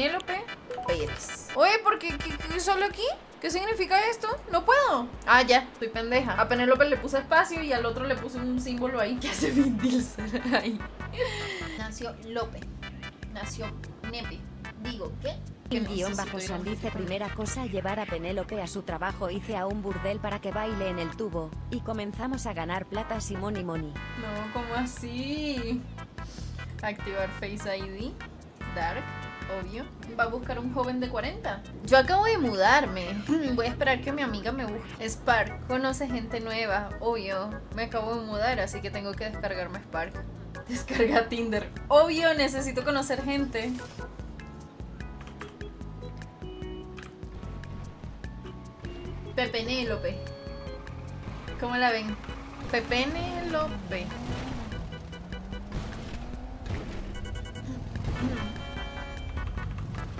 Penélope Pérez. Oye, ¿por qué solo aquí? ¿Qué significa esto? No puedo. Ah, ya, estoy pendeja. A Penélope le puse espacio y al otro le puse un símbolo ahí que hace Vin Diesel ahí. Nació López. Nació Nepe. Digo, ¿qué? El guión bajo Sol dice: primera cosa, llevar a Penélope a su trabajo. Hice a un burdel para que baile en el tubo y comenzamos a ganar plata. Simón y Moni. No, ¿cómo así? Activar Face ID. Dark, obvio. Va a buscar un joven de 40. Yo acabo de mudarme. Voy a esperar que mi amiga me busque. Spark, conoce gente nueva. Obvio, me acabo de mudar, así que tengo que descargarme Spark. Descarga Tinder. Obvio, necesito conocer gente. Penélope. ¿Cómo la ven? Penélope.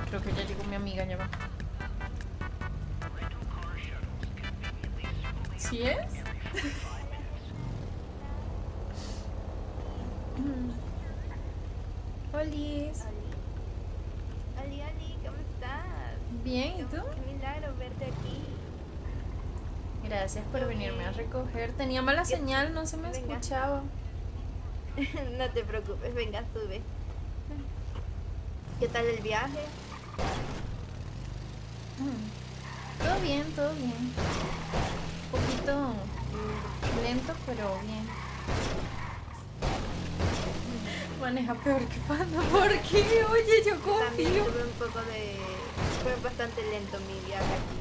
Creo que ya llegó mi amiga, ya va. ¿Sí es? Olis. Oli, Oli, ¿cómo estás? Bien, ¿y tú? Qué milagro verte aquí. Gracias por venirme a recoger. Tenía mala señal, no se me escuchaba. No te preocupes, venga, sube. ¿Qué tal el viaje? Todo bien, todo bien. Un poquito lento, pero bien. Maneja peor que Panda, ¿por qué? Oye, yo confío. También tuve un poco de... Fue bastante lento mi viaje aquí.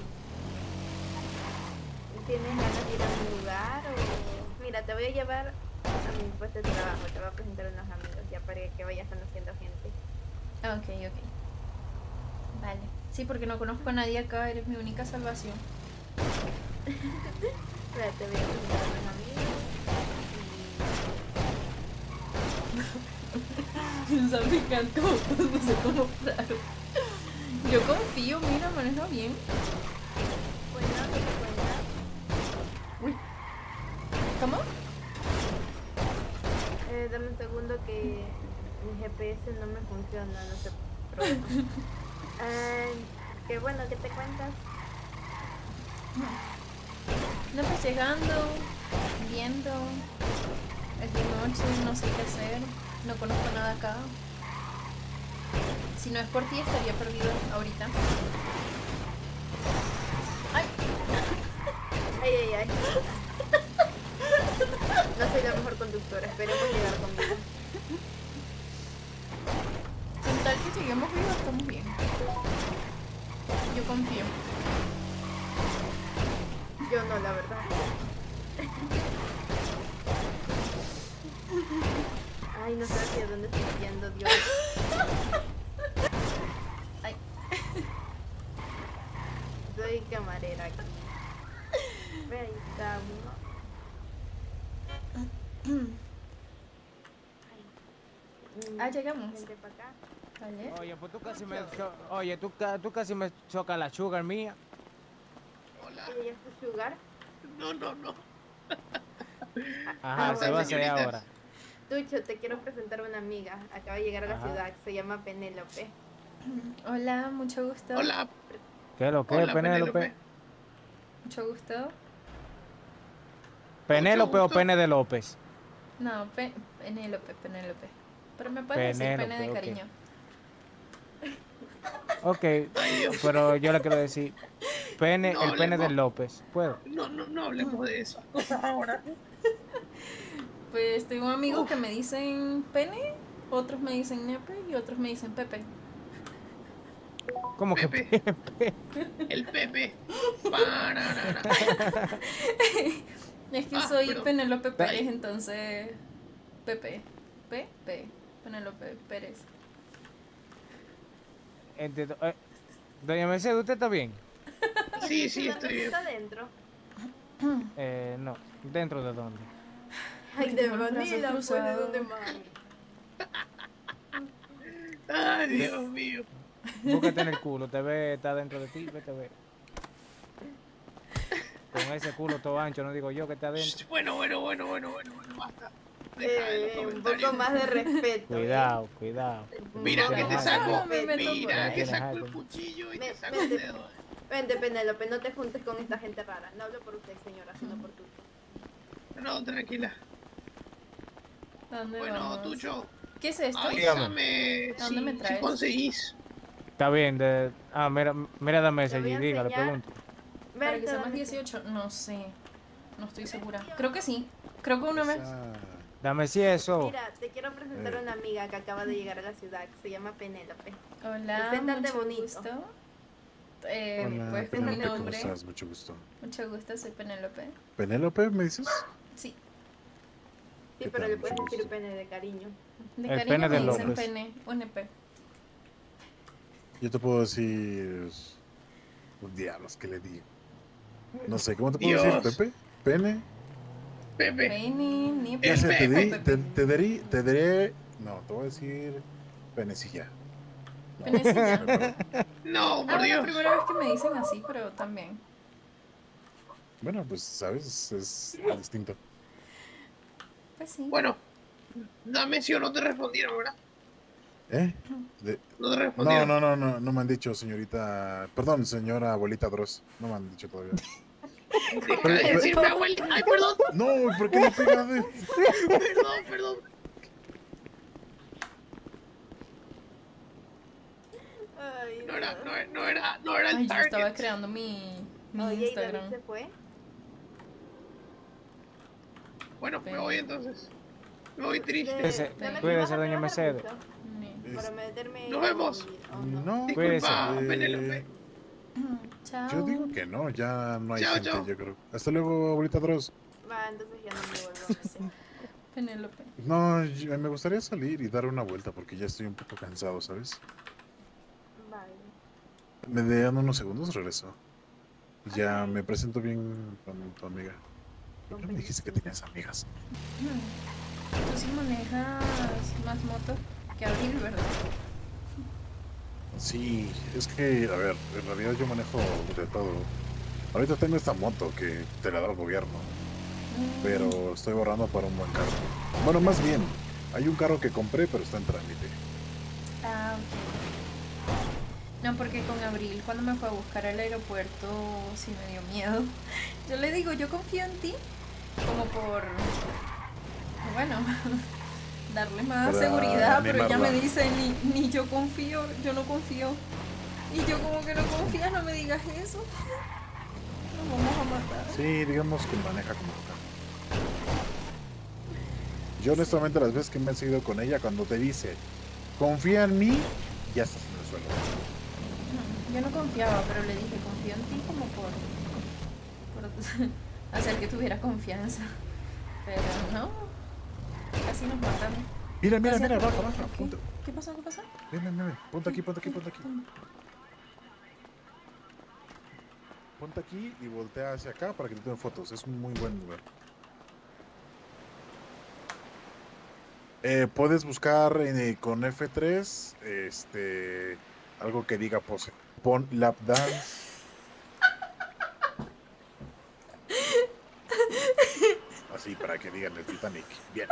¿Tienes ganas de ir a un lugar o...? Mira, te voy a llevar a mi puesto de trabajo, te voy a presentar a unos amigos ya para que vayas conociendo gente. Ok, ok. Vale. Sí, porque no conozco a nadie acá, eres mi única salvación. Mira, te voy a presentar a unos amigos y... no sé cómo claro. Yo confío, mira, manejo bien. Bueno, uy. ¿Cómo? Dame un segundo que mi GPS no me funciona, no sé. Qué bueno, ¿qué te cuentas? No, pues llegando, viendo. Es de noche, no sé qué hacer. No conozco nada acá. Si no es por ti, estaría perdido ahorita. Ay. Ay, ay, ay. No soy la mejor conductora, esperemos llegar con vida. Sin tal que lleguemos vivos, estamos bien. Yo confío. Yo no, la verdad. Ay, no sé hacia dónde estoy yendo, Dios. Ay. Soy camarera aquí. Ahí está uno. Ah, llegamos. Vale. Oye, pues tú casi me chocas la sugar mía. Hola. ¿Ella es tu sugar? No, no, no. Ajá, se va a hacer ahora. Tucho, te quiero presentar a una amiga. Acaba de llegar a la ciudad, se llama Penélope. Hola, mucho gusto. Hola. ¿Qué es lo que es, Penélope? Mucho gusto. ¿Penélope o Pene de López? No, Penélope, Penélope. Pero me puedes Penélope, decir Pene de cariño. Ok, pero yo le quiero decir Pene, no, el Pene de López. ¿Puedo? No, no, no hablemos de esas cosas ahora. Pues tengo amigos que me dicen Pene, otros me dicen Nepe y otros me dicen Pepe. ¿Cómo Pepe? Que Pepe? El Pepe. Es que soy Penélope Pérez, entonces... Pepe. Pepe. Penélope Pérez. Doña Mercedes, ¿usted está bien? Sí, sí, estoy bien. ¿Está dentro? No. ¿Dentro de dónde? Ay, de Manila, pues, ¿de dónde más? Ay, Dios mío. Búscate en el culo, te ve, está dentro de ti, vete a ver. Con ese culo todo ancho, no digo yo que está dentro. Bueno, basta. un poco más de respeto. Cuidado, cuidado. Mira que te saco, mira que saco el cuchillo y te saco el dedo. Vente, Penélope, no te juntes con esta gente rara. No hablo por usted, señora, sino por tú. No, tranquila. Bueno, Tucho. ¿Qué es esto? Avísame si conseguís. Está bien, mira, dame ese y dígale, pregunto. ¿Para que sea más 18? No sé. No estoy segura. Creo que sí. Creo que una vez. Dame si eso. Mira, te quiero presentar a una amiga que acaba de llegar a la ciudad. Se llama Penélope. Hola. Preséntate bonito. Gusto. Hola, ¿puedes decir mi nombre? ¿Cómo estás? Mucho gusto. Mucho gusto, soy Penélope. ¿Penélope me dices? Sí. Sí, pero le puedes decir pene de cariño. De el cariño me dicen pene, un EP. Yo te puedo decir... diablos, ¿qué le digo? No sé, ¿cómo te puedo decir? ¿Pepe? ¿Pene? Pepe. Pene, ni Pepe. Ya te di, te daré... No, te voy a decir... penecilla. No, penecilla. No, por Dios. Es la primera vez que me dicen así, pero también. Bueno, pues, ¿sabes? Es distinto. Pues sí. Bueno, dame si o no te respondieron, ¿verdad? ¿Eh? No te respondieron. No me han dicho, señorita... Perdón, señora abuelita Dross. No me han dicho todavía. Decirme abuelita... ¡Ay, perdón! No, ¿por qué no pegas? Perdón. Ay, no era el target. Yo estaba creando mi Instagram. ¿Y se fue? Bueno, me voy entonces. Me voy triste. Cuídese, doña Mercedes. Nos vemos. No, disculpa, Penélope. Chao. Yo digo que no, ya no hay gente, yo creo. Hasta luego, abuelita Dross. Va, entonces ya no me vuelvo a hacer. Penélope. No, me gustaría salir y dar una vuelta porque ya estoy un poco cansado, ¿sabes? Vale. Me dejan unos segundos, regreso. Ya me presento bien con tu amiga. ¿Por qué me dijiste que tenías amigas? Tú sí manejas más moto que Abril, ¿verdad? Sí, es que, a ver, en realidad yo manejo de todo. Ahorita tengo esta moto que te la da el gobierno, pero estoy ahorrando para un buen carro. Bueno, más bien, hay un carro que compré, pero está en trámite. Ah, ok. No, porque con Abril, cuando me fue a buscar al aeropuerto, sí me dio miedo. Yo le digo, yo confío en ti, como por, bueno, darle más seguridad, pero ella me dice, ni yo confío, yo no confío. Y yo como que no confías, no me digas eso. Nos vamos a matar. Sí, digamos que maneja como loca. Yo honestamente las veces que me he seguido con ella, cuando te dice, confía en mí, ya estás en el suelo. Yo no confiaba, pero le dije, confío en ti como por hacer que tuviera confianza. Pero no, casi nos matan. Mira, baja, punto. ¿Qué pasó? Ven, ponte aquí. Ponte aquí y voltea hacia acá para que te tomen fotos, es un muy buen lugar. Puedes buscar con F3, algo que diga pose. Pon lap dance. Así para que digan el Titanic. Bien.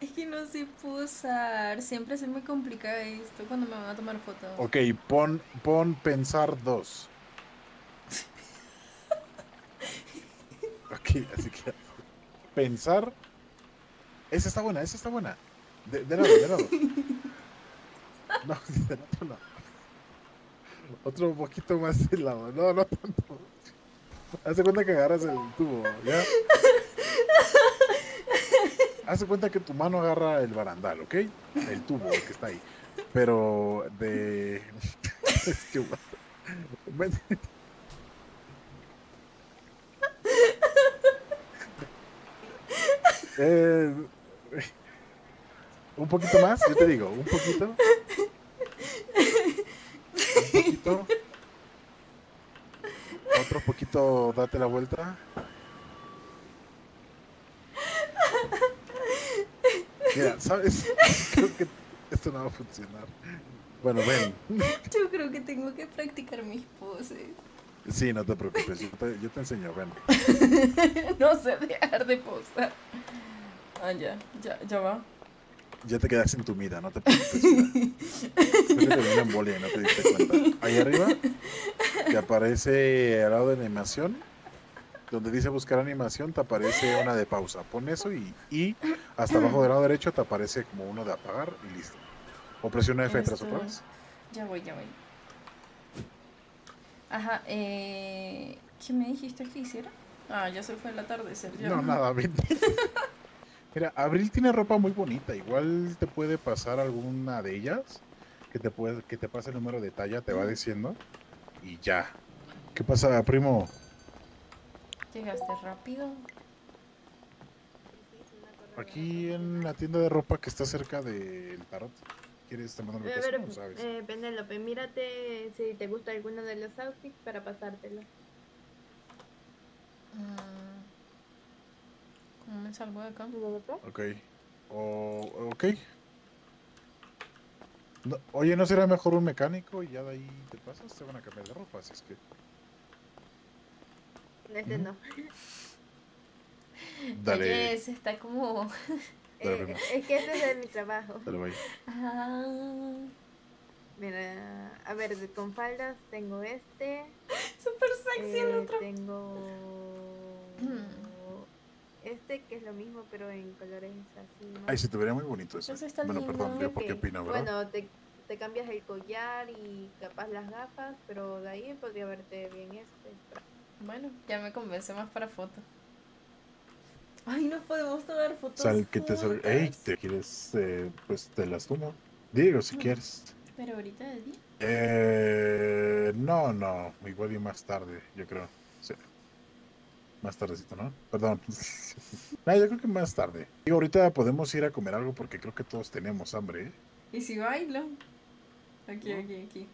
Es que no sé posar. Siempre se me complica esto cuando me van a tomar fotos. Ok, pon pensar 2. Ok, así que pensar. Esa está buena. De lado. No, del otro lado. Otro poquito más del lado. No tanto. Hace cuenta que agarras el tubo, ¿ya? Hace cuenta que tu mano agarra el barandal, ¿ok? El tubo que está ahí. Pero de... Es que... Un poquito más, yo te digo, un poquito, otro poquito, date la vuelta. Mira, ¿sabes? Creo que esto no va a funcionar. Bueno, ven. Yo creo que tengo que practicar mis poses. Sí, no te preocupes, yo te enseño, ven. No sé dejar de posar. Ah, ya va. Ya te quedas entumida, no te preocupes. Yo te vine en bolia y no te diste cuenta. Ahí arriba te aparece al lado de animación, donde dice buscar animación, te aparece una de pausa. Pon eso y hasta abajo del lado derecho te aparece como uno de apagar y listo. O presiona F tras otra vez. Ya voy. Ajá, ¿qué me dijiste que hiciera? Ah, ya se fue el atardecer. Ya no, nada, vente. Mira, Abril tiene ropa muy bonita. Igual te puede pasar alguna de ellas. Que te pase el número de talla, te va diciendo. Y ya. ¿Qué pasa, primo? Llegaste rápido. Aquí en la tienda de ropa que está cerca del tarot. ¿Quieres tomar una locación, pero, sabes? Penélope, mírate si te gusta alguno de los outfits para pasártelo. ¿Cómo me salgo de acá? Ok. Ok. No, oye, ¿no será mejor un mecánico y ya de ahí te pasas? Te van a cambiar de ropa, así es que... Este no. Dale. Oye, ese está como... es que ese es de mi trabajo. Dale, bye. Mira, a ver, con faldas tengo este. Super sexy el otro. Tengo este que es lo mismo, pero en colores así, ¿no? Ay, se te vería muy bonito eso. Está bueno, lindo. Perdón, yo porque opino, ¿verdad? Bueno, te cambias el collar y capaz las gafas, pero de ahí podría verte bien este. Bueno, ya me convence más para foto. Ay, no podemos tomar fotos. Sal que te sobre... Ey, te quieres, pues te las tomo. Digo, si quieres. ¿Pero ahorita de día? No, igual y más tarde, yo creo. Sí. Más tardecito, ¿no? Perdón. No, yo creo que más tarde. Digo, ahorita podemos ir a comer algo porque creo que todos tenemos hambre, ¿eh? ¿Y si bailo? Aquí.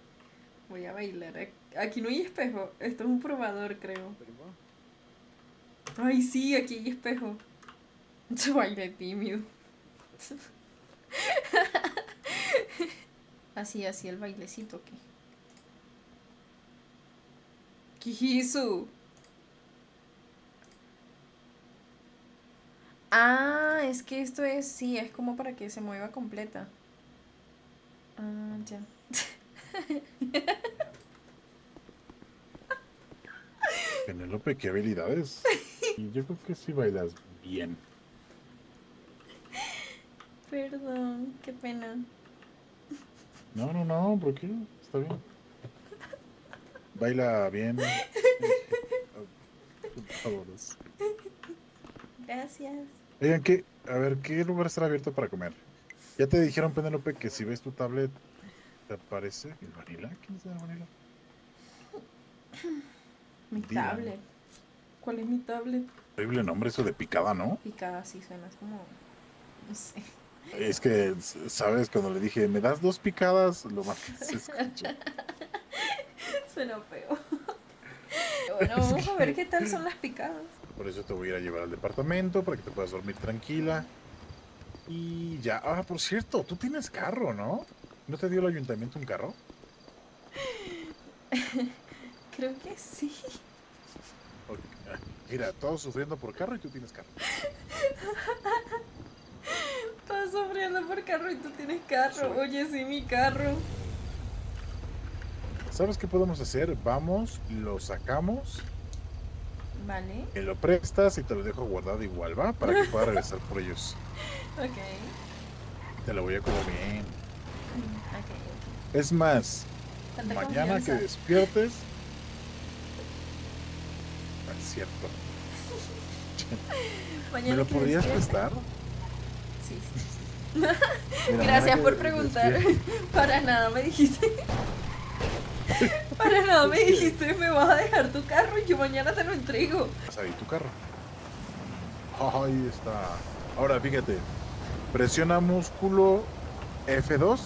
Voy a bailar. Aquí no hay espejo. Esto es un probador, creo. Ay, sí, aquí hay espejo. Yo bailé tímido. Así el bailecito aquí. ¿Qué hizo? Ah, es que esto es... Sí, es como para que se mueva completa. Ah, ya. Penélope, qué habilidades. Y yo creo que sí bailas bien. Perdón, qué pena. No, ¿por qué? Está bien. Baila bien. Vámonos. Gracias. Oigan, a ver, ¿qué lugar estará abierto para comer? Ya te dijeron, Penélope, que si ves tu tablet, ¿te aparece el Vanilla? ¿Quién es el Vanilla? Mi tablet. ¿Cuál es mi tablet? Horrible nombre eso de picada, ¿no? Picada, sí, suena como... No sé. Es que, ¿sabes? Cuando le dije, ¿me das 2 picadas? Lo más que se escucha. Suena feo. Bueno, vamos a ver qué tal son las picadas. Por eso te voy a ir a llevar al departamento, para que te puedas dormir tranquila. Y ya. Ah, por cierto, tú tienes carro, ¿no? ¿No te dio el ayuntamiento un carro? Creo que sí. Okay. Mira, todos sufriendo por carro y tú tienes carro. Todos sufriendo por carro y tú tienes carro. Oye, sí, mi carro. ¿Sabes qué podemos hacer? Vamos, lo sacamos. Vale. Me lo prestas y te lo dejo guardado igual, ¿va? Para que pueda regresar por ellos. Ok. Te lo voy a comer bien. Okay. Es más, mañana que despiertes... Cierto. ¿Me lo podrías prestar? Sí. Mira, gracias por preguntar. Para nada me dijiste. Para nada me dijiste, me vas a dejar tu carro y yo mañana te lo entrego. Vas a ir tu carro. Ahí está. Ahora fíjate. Presiona músculo F2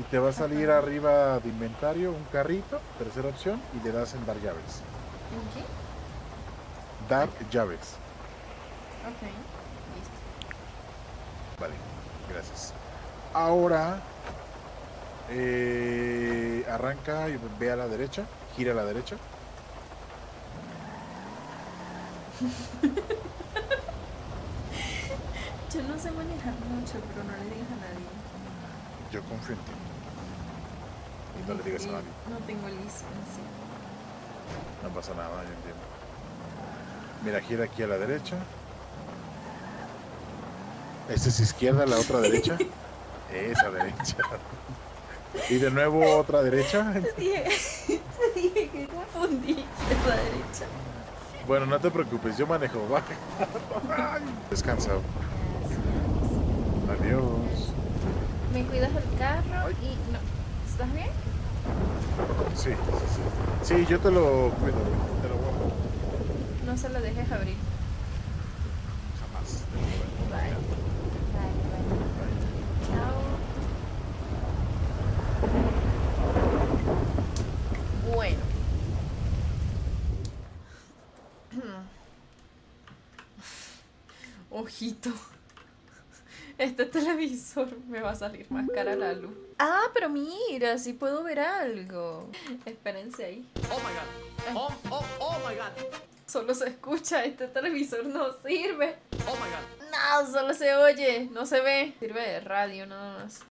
y te va a salir arriba de inventario un carrito, tercera opción, y le das en dar llaves. ¿En qué? Dar llaves. Ok, listo. Vale, gracias. Ahora arranca y ve a la derecha, gira a la derecha. Yo no sé manejar mucho, pero no le digas a nadie. Yo confío en ti. Y no le digas a nadie. No tengo licencia. No pasa nada, yo entiendo. Mira, gira aquí a la derecha. Esta es izquierda, la otra derecha. Esa derecha. Y de nuevo otra derecha. Te dije que confundí izquierda derecha. Bueno, no te preocupes, yo manejo. Descansa. Adiós. Me cuidas el carro y... No. ¿Estás bien? Sí, sí, sí. Sí, yo te lo cuido, te lo guapo. No se lo dejes abrir. Jamás. Bye. Chao. Bueno. Ojito. Este televisor me va a salir más cara la luz. Ah, pero mira, sí puedo ver algo. Espérense ahí. Oh my god. Oh my god. Solo se escucha, este televisor no sirve. Oh my god. No, solo se oye, no se ve. Sirve de radio nada más.